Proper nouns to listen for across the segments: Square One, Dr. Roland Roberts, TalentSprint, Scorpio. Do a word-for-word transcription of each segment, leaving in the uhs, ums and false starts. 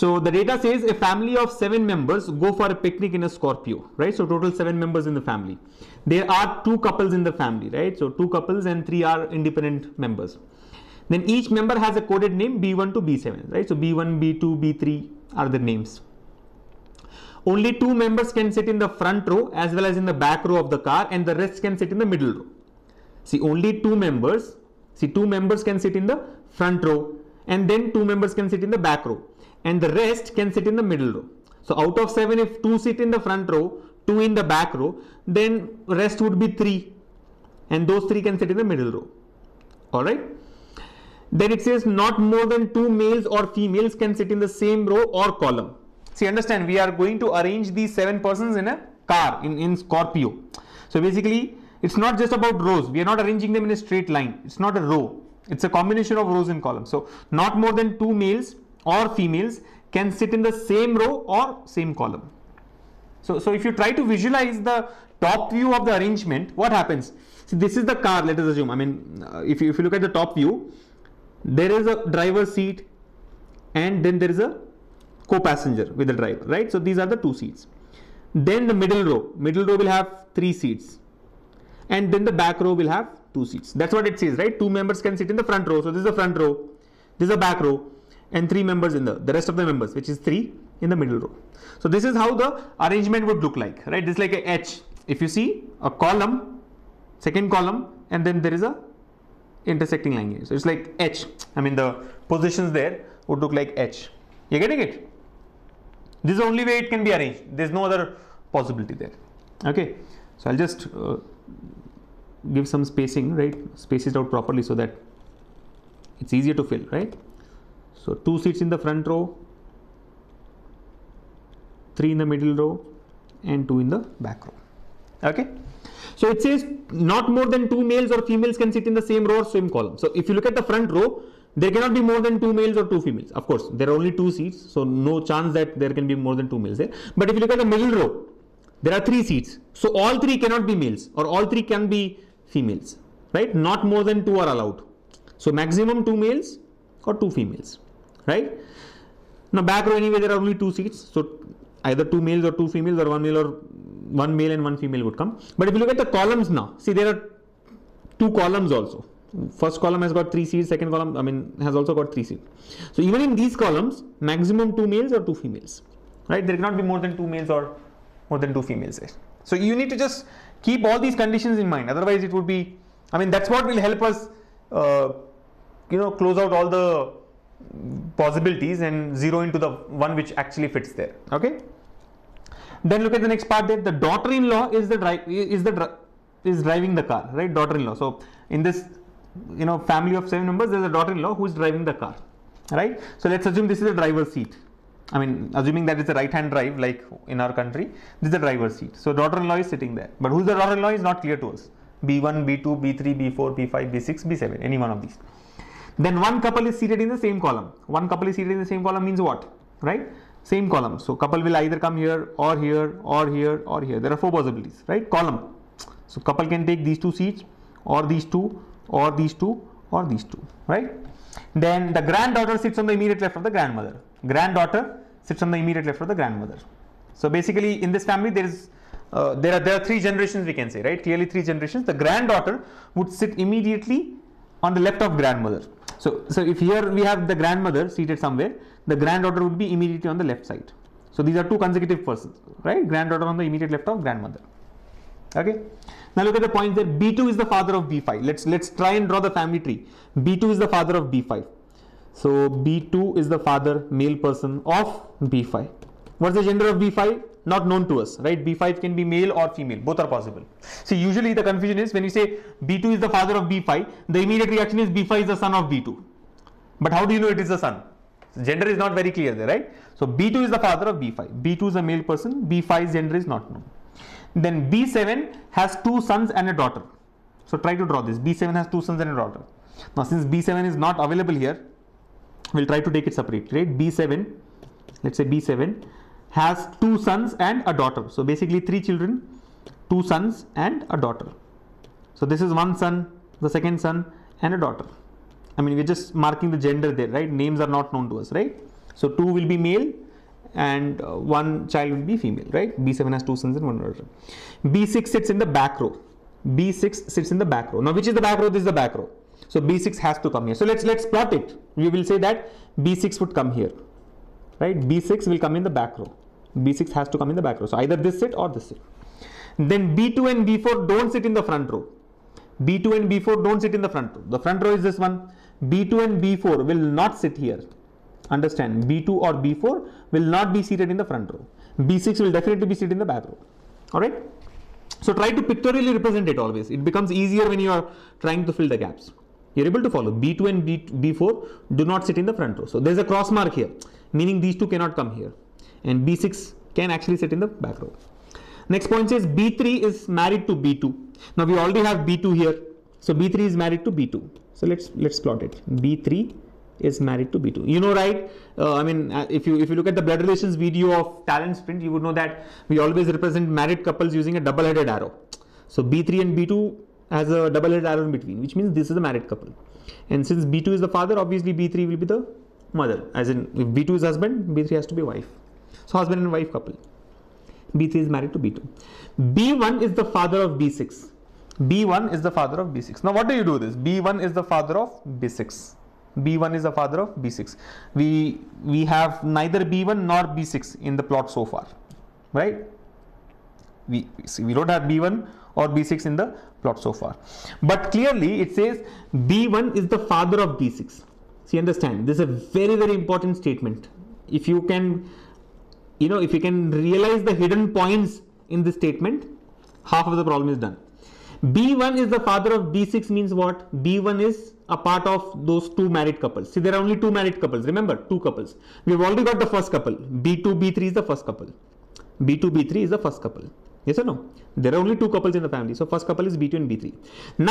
So the data says a family of seven members go for a picnic in a Scorpio, right? So total seven members in the family. There are two couples in the family, right? So two couples and three are independent members. Then each member has a coded name B one to B seven, right? So B one, B two, B three are the names. Only two members can sit in the front row as well as in the back row of the car, and the rest can sit in the middle row. See, only two members, see two members can sit in the front row, and then two members can sit in the back row, and the rest can sit in the middle row. So out of seven, if two sit in the front row, two in the back row, then rest would be three, and those three can sit in the middle row. All right. Then it says not more than two males or females can sit in the same row or column. See, understand, we are going to arrange these seven persons in a car in, in Scorpio. So basically, it's not just about rows. We are not arranging them in a straight line. It's not a row. It's a combination of rows and columns. So not more than two males or females can sit in the same row or same column. So, so if you try to visualize the top view of the arrangement, what happens? See, this is the car, let us assume. I mean, uh, if, you, if you look at the top view, there is a driver's seat and then there is a co-passenger with the driver, right? So these are the two seats. Then the middle row, middle row will have three seats, and then the back row will have two seats. That's what it says, right? Two members can sit in the front row. So this is the front row, this is the back row, and three members in the, the rest of the members, which is three in the middle row. So this is how the arrangement would look like, right? This is like a H. If you see a column, second column, and then there is a intersecting line here. So it's like H. I mean, the positions there would look like H. You're getting it? This is the only way it can be arranged. There's no other possibility there. Okay. So I'll just uh, give some spacing, right? Space it out properly so that it's easier to fill, right? So two seats in the front row, three in the middle row, and two in the back row. Okay. So it says not more than two males or females can sit in the same row or same column. So if you look at the front row, there cannot be more than two males or two females. Of course, there are only two seats, so no chance that there can be more than two males there. But if you look at the middle row, there are three seats. So all three cannot be males, or all three can be females, right? Not more than two are allowed. So maximum two males or two females, right? Now back row, anyway, there are only two seats. So either two males or two females, or one male or one male and one female would come. But if you look at the columns now, see, there are two columns also. First column has got three seats, second column, I mean, has also got three seats. So even in these columns, maximum two males or two females, right? There cannot be more than two males or more than two females there. So you need to just keep all these conditions in mind. Otherwise it would be, I mean, that's what will help us, uh, you know, close out all the possibilities and zero into the one which actually fits there. Okay. Then look at the next part there. The daughter-in-law is the dri is the dri is driving the car, right? Daughter-in-law. So in this, you know, family of seven members, there's a daughter-in-law who is driving the car, right? So let's assume this is the driver's seat. I mean, assuming that it's a right-hand drive, like in our country, this is the driver's seat. So daughter-in-law is sitting there, but who's the daughter-in-law is not clear to us. B one, B two, B three, B four, B five, B six, B seven, any one of these. Then one couple is seated in the same column. One couple is seated in the same column means what, right? Same column. So couple will either come here or here or here or here. There are four possibilities, right? Column. So couple can take these two seats or these two or these two or these two, right? Then the granddaughter sits on the immediate left of the grandmother. Granddaughter sits on the immediate left of the grandmother. So basically in this family there is uh, there are there are three generations, we can say, right? Clearly three generations. The granddaughter would sit immediately on the left of grandmother. So, so if here we have the grandmother seated somewhere, the granddaughter would be immediately on the left side. So these are two consecutive persons, right? Granddaughter on the immediate left of grandmother. Okay. Now look at the point there. B two is the father of B five. Let's let's try and draw the family tree. B two is the father of B five. So B two is the father, male person of B five. What's the gender of B five? Not known to us, right? B five can be male or female. Both are possible. So usually the confusion is when you say B two is the father of B five, the immediate reaction is B five is the son of B two. But how do you know it is the son? So gender is not very clear there, right? So B two is the father of B five. B two is a male person. B five's gender is not known. Then B seven has two sons and a daughter. So try to draw this. B seven has two sons and a daughter. Now since B seven is not available here, we'll try to take it separately, right? B seven, let's say B seven has two sons and a daughter. So basically three children, two sons and a daughter. So this is one son, the second son, and a daughter. I mean, we're just marking the gender there, right? Names are not known to us, right? So two will be male and one child will be female, right? B seven has two sons and one daughter. B six sits in the back row. B six sits in the back row. Now which is the back row? This is the back row. So B six has to come here. So let's let's plot it. We will say that B six would come here, right? B six will come in the back row. B six has to come in the back row. So either this sit or this sit. Then B two and B four don't sit in the front row. B two and B four don't sit in the front row. The front row is this one. B two and B four will not sit here. Understand, B two or B four will not be seated in the front row. B six will definitely be seated in the back row. Alright. So try to pictorially represent it always. It becomes easier when you are trying to fill the gaps. You're able to follow. B two and B four do not sit in the front row. So there's a cross mark here, meaning these two cannot come here. And B six can actually sit in the back row. Next point says B three is married to B two. Now we already have B two here. So B three is married to B two. So let's let's plot it. B three is married to B two. You know, right? Uh, I mean, uh, if you if you look at the blood relations video of TalentSprint, you would know that we always represent married couples using a double-headed arrow. So B three and B two has a double-headed arrow in between, which means this is a married couple. And since B two is the father, obviously B three will be the mother. As in, if B two is husband, B three has to be wife. So husband and wife couple. B three is married to B two. B one is the father of B six. B one is the father of B six. Now what do you do this? B one is the father of B six. B one is the father of B six. We we have neither B one nor B six in the plot so far, right? We see we don't have B one or B six in the plot so far. But clearly it says B one is the father of B six. See, understand, this is a very very important statement. If you can, you know, if you can realize the hidden points in this statement, half of the problem is done. B one is the father of B six means what? B one is a part of those two married couples. See, there are only two married couples. Remember, two couples. We have already got the first couple. B two, B three is the first couple. B two, B three is the first couple. Yes or no? There are only two couples in the family. So first couple is B two and B three.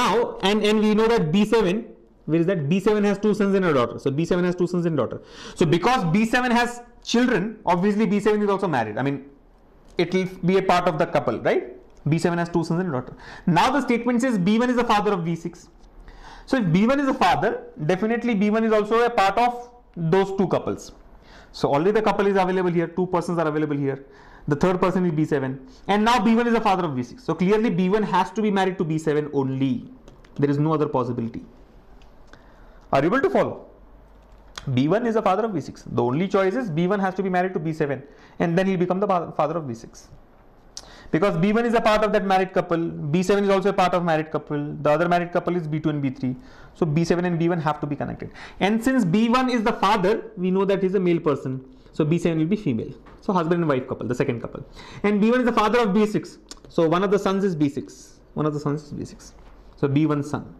Now, and, and we know that B seven, where is that? B seven has two sons and a daughter. So B seven has two sons and daughter. So because B seven has children, obviously B seven is also married. I mean, it will be a part of the couple, right? B seven has two sons and a daughter. Now the statement says B one is the father of B six. So if B one is a father, definitely B one is also a part of those two couples. So only the couple is available here, two persons are available here. The third person is B seven. And now B one is the father of B six. So clearly B one has to be married to B seven only. There is no other possibility. Are you able to follow? B one is the father of B six. The only choice is B one has to be married to B seven. And then he'll become the father of B six. Because B one is a part of that married couple, B seven is also a part of married couple, the other married couple is B two and B three. So B seven and B one have to be connected. And since B one is the father, we know that he is a male person. So B seven will be female. So husband and wife couple, the second couple. And B one is the father of B six. So one of the sons is B six. One of the sons is B six. So B one's son.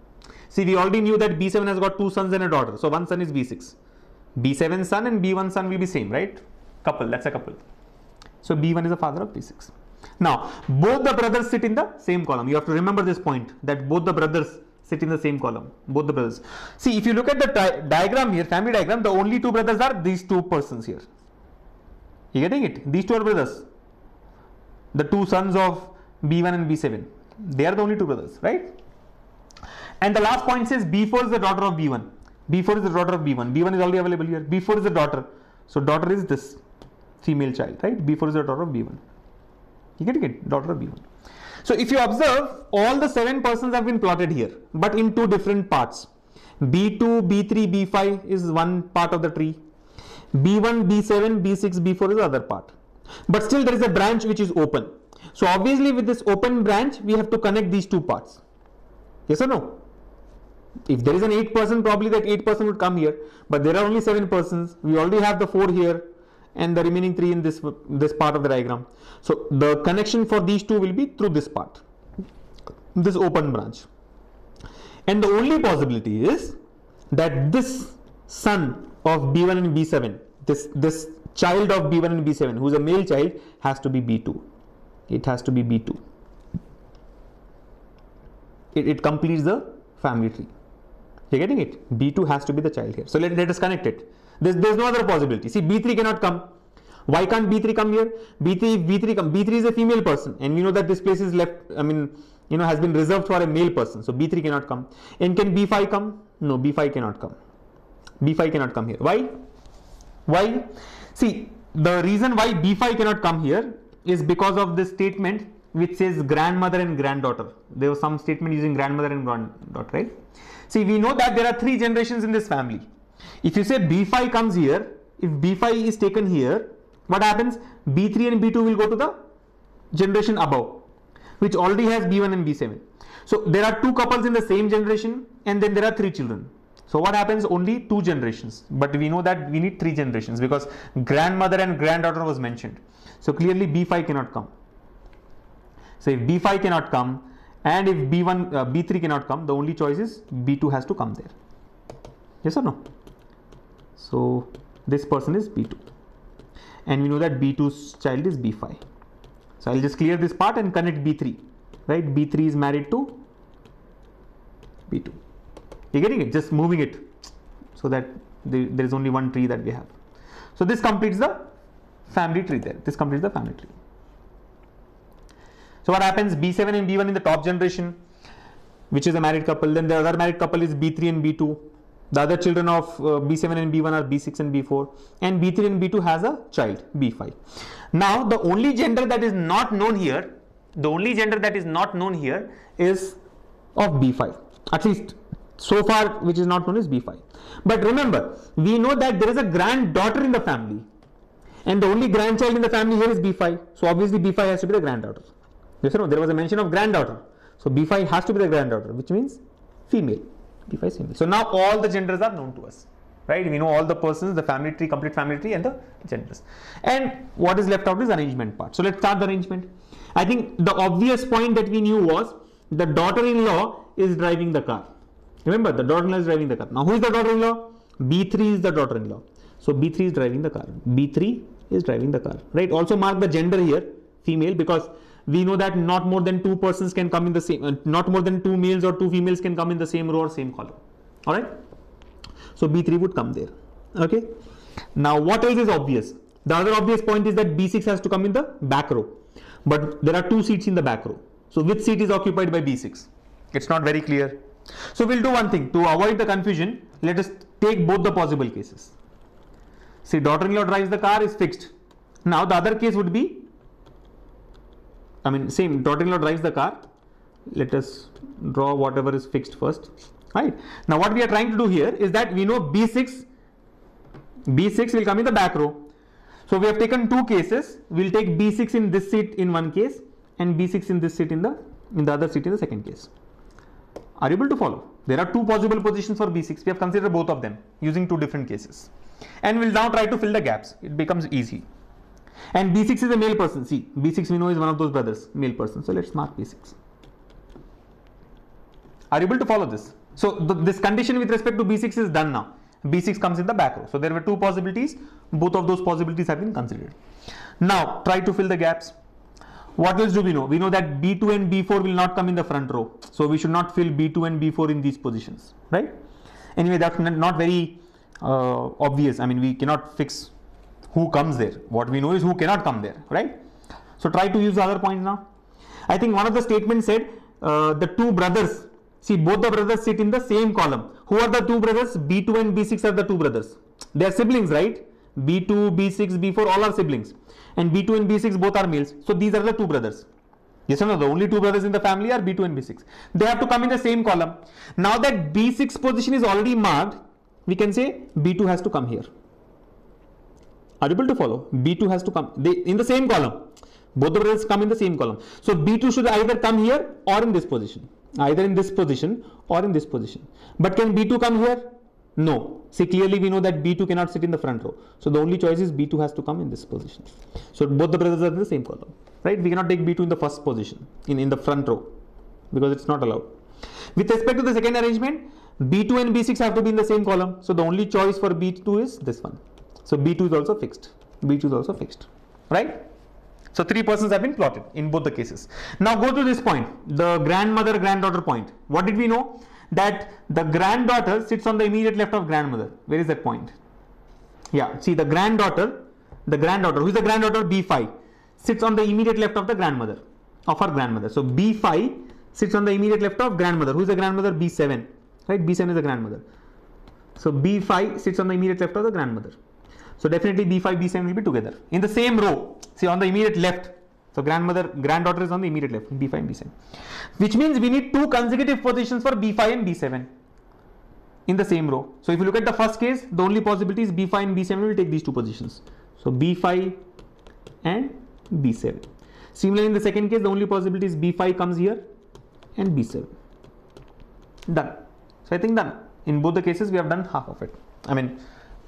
See, we already knew that B seven has got two sons and a daughter. So one son is B six. B seven's son and B one's son will be same, right? Couple, that's a couple. So B one is the father of B six. Now, both the brothers sit in the same column. You have to remember this point, that both the brothers sit in the same column. Both the brothers. See, if you look at the diagram here, family diagram, the only two brothers are these two persons here. You getting it? These two are brothers. The two sons of B one and B seven. They are the only two brothers, right? And the last point says B four is the daughter of B one. B four is the daughter of B one. B one is already available here. B four is the daughter. So daughter is this female child, right? B four is the daughter of B one. You get it, daughter of B one. So if you observe, all the seven persons have been plotted here, but in two different parts. B two, B three, B five is one part of the tree. B one, B seven, B six, B four is the other part. But still there is a branch which is open. So obviously with this open branch, we have to connect these two parts. Yes or no? If there is an eight person, probably that eight person would come here. But there are only seven persons. We already have the four here. And the remaining three in this this part of the diagram. So the connection for these two will be through this part, this open branch. And the only possibility is that this son of B one and B seven, this, this child of B one and B seven, who is a male child, has to be B two. It has to be B two. It, it completes the family tree. You're getting it? B two has to be the child here. So let, let us connect it. There's, there's no other possibility. See, B three cannot come. Why can't B three come here? B three, B three come. B three is a female person. And we know that this place is left, I mean, you know, has been reserved for a male person. So B three cannot come. And can B five come? No, B five cannot come. B five cannot come here. Why? Why? See, the reason why B five cannot come here is because of this statement which says grandmother and granddaughter. There was some statement using grandmother and granddaughter, right? See, we know that there are three generations in this family. If you say B five comes here, if B five is taken here, what happens? B three and B two will go to the generation above, which already has B one and B seven. So there are two couples in the same generation, and then there are three children. So what happens? Only two generations. But we know that we need three generations because grandmother and granddaughter was mentioned. So clearly B five cannot come. So if B five cannot come, and if B one, uh, B three cannot come, the only choice is B two has to come there. Yes or no? So this person is B two. And we know that B two's child is B five. So I'll just clear this part and connect B three, right? B three is married to B two. You're getting it? Just moving it so that the, there is only one tree that we have. So this completes the family tree there. This completes the family tree. So what happens? B seven and B one in the top generation, which is a married couple. Then the other married couple is B three and B two. The other children of uh, B seven and B one are B six and B four, and B three and B two has a child, B five. Now the only gender that is not known here, the only gender that is not known here is of B five, at least so far, which is not known as B five. But remember, we know that there is a granddaughter in the family, and the only grandchild in the family here is B five. So obviously B five has to be the granddaughter. Yes or no? There was a mention of granddaughter. So B five has to be the granddaughter, which means female. So now all the genders are known to us, right? We know all the persons, the family tree, complete family tree, and the genders. And what is left out is arrangement part. So let's start the arrangement. I think the obvious point that we knew was the daughter-in-law is driving the car. Remember, the daughter-in-law is driving the car. Now who is the daughter-in-law? B three is the daughter-in-law. So B three is driving the car. B three is driving the car, right? Also mark the gender here, female, because we know that not more than two persons can come in the same, uh, not more than two males or two females can come in the same row or same column. All right. So B three would come there. Okay. Now what else is obvious? The other obvious point is that B six has to come in the back row, but there are two seats in the back row. So which seat is occupied by B six? It's not very clear. So we'll do one thing to avoid the confusion. Let us take both the possible cases. See, daughter-in-law drives the car is fixed. Now the other case would be, I mean, same, daughter-in-law drives the car. Let us draw whatever is fixed first. Right. Now what we are trying to do here is that we know B six, B six will come in the back row. So we have taken two cases. We'll take B six in this seat in one case and B six in this seat in the in the other seat in the second case. Are you able to follow? There are two possible positions for B six. We have considered both of them using two different cases. And we'll now try to fill the gaps. It becomes easy. And B six is a male person. See, B six we know is one of those brothers, male person. So let's mark B six. Are you able to follow this? So th this condition with respect to B six is done now. B six comes in the back row. So there were two possibilities. Both of those possibilities have been considered. Now try to fill the gaps. What else do we know? We know that B two and B four will not come in the front row. So we should not fill B two and B four in these positions, right? Anyway, that's not very uh, obvious. I mean, we cannot fix who comes there. What we know is who cannot come there, right? So try to use the other points now. I think one of the statements said uh, the two brothers, see both the brothers sit in the same column. Who are the two brothers? B two and B six are the two brothers. They are siblings, right? B two, B six, B four, all are siblings. And B two and B six both are males. So these are the two brothers. Yes or no? The only two brothers in the family are B two and B six. They have to come in the same column. Now that B six position is already marked, we can say B two has to come here. Are you able to follow? B two has to come they, in the same column. Both the brothers come in the same column. So B two should either come here or in this position. Either in this position or in this position. But can B two come here? No. See, clearly we know that B two cannot sit in the front row. So the only choice is B two has to come in this position. So both the brothers are in the same column. Right? We cannot take B two in the first position, in, in the front row, because it's not allowed. With respect to the second arrangement, B two and B six have to be in the same column. So the only choice for B two is this one. So B two is also fixed. B two is also fixed, right? So three persons have been plotted in both the cases. Now go to this point, the grandmother granddaughter point. What did we know? That the granddaughter sits on the immediate left of grandmother. Where is that point? Yeah, see the granddaughter, the granddaughter, who is the granddaughter? B five sits on the immediate left of the grandmother, of her grandmother. So B five sits on the immediate left of grandmother. Who is the grandmother? B seven, right? B seven is the grandmother. So B five sits on the immediate left of the grandmother. So definitely B five, B seven will be together in the same row. See, on the immediate left. So grandmother, granddaughter is on the immediate left, B five and B seven. Which means we need two consecutive positions for B five and B seven in the same row. So if you look at the first case, the only possibility is B five and B seven will take these two positions. So B five and B seven. Similarly, in the second case, the only possibility is B five comes here and B seven. Done. So I think done. In both the cases, we have done half of it. I mean,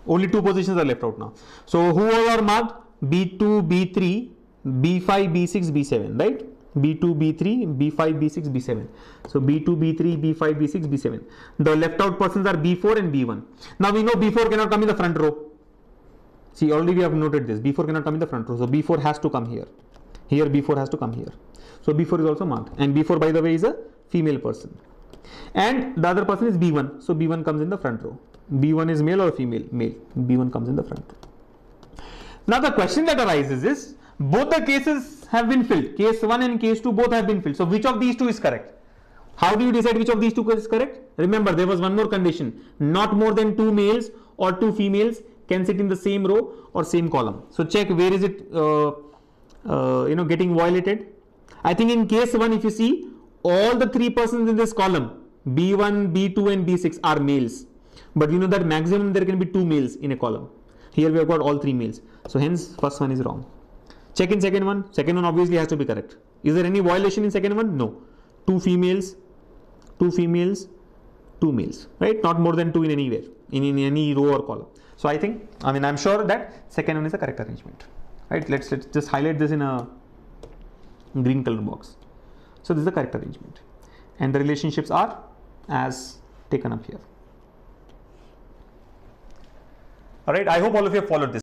only two positions are left out now. So who all are marked? B two, B three, B five, B six, B seven, right? B two, B three, B five, B six, B seven. So B two, B three, B five, B six, B seven. The left out persons are B four and B one. Now we know B four cannot come in the front row. See, already we have noted this. B four cannot come in the front row. So B four has to come here. Here B four has to come here. So B four is also marked. And B four, by the way, is a female person. And the other person is B one. So B one comes in the front row. B one is male or female? Male. B one comes in the front row. Now the question that arises is, both the cases have been filled. Case one and case two both have been filled. So which of these two is correct? How do you decide which of these two is correct? Remember, there was one more condition. Not more than two males or two females can sit in the same row or same column. So check where is it uh, uh, you know, getting violated. I think in case one, if you see, all the three persons in this column, B one, B two and B six are males. But we know that maximum there can be two males in a column. Here we have got all three males. So hence first one is wrong. Check in second one. Second one obviously has to be correct. Is there any violation in second one? No. Two females, two females, two males. Right? Not more than two in anywhere, in, in any row or column. So I think, I mean, I'm sure that second one is the correct arrangement. Right? Let's, let's just highlight this in a green color box. So this is the correct arrangement. And the relationships are as taken up here. Alright, I hope all of you have followed this.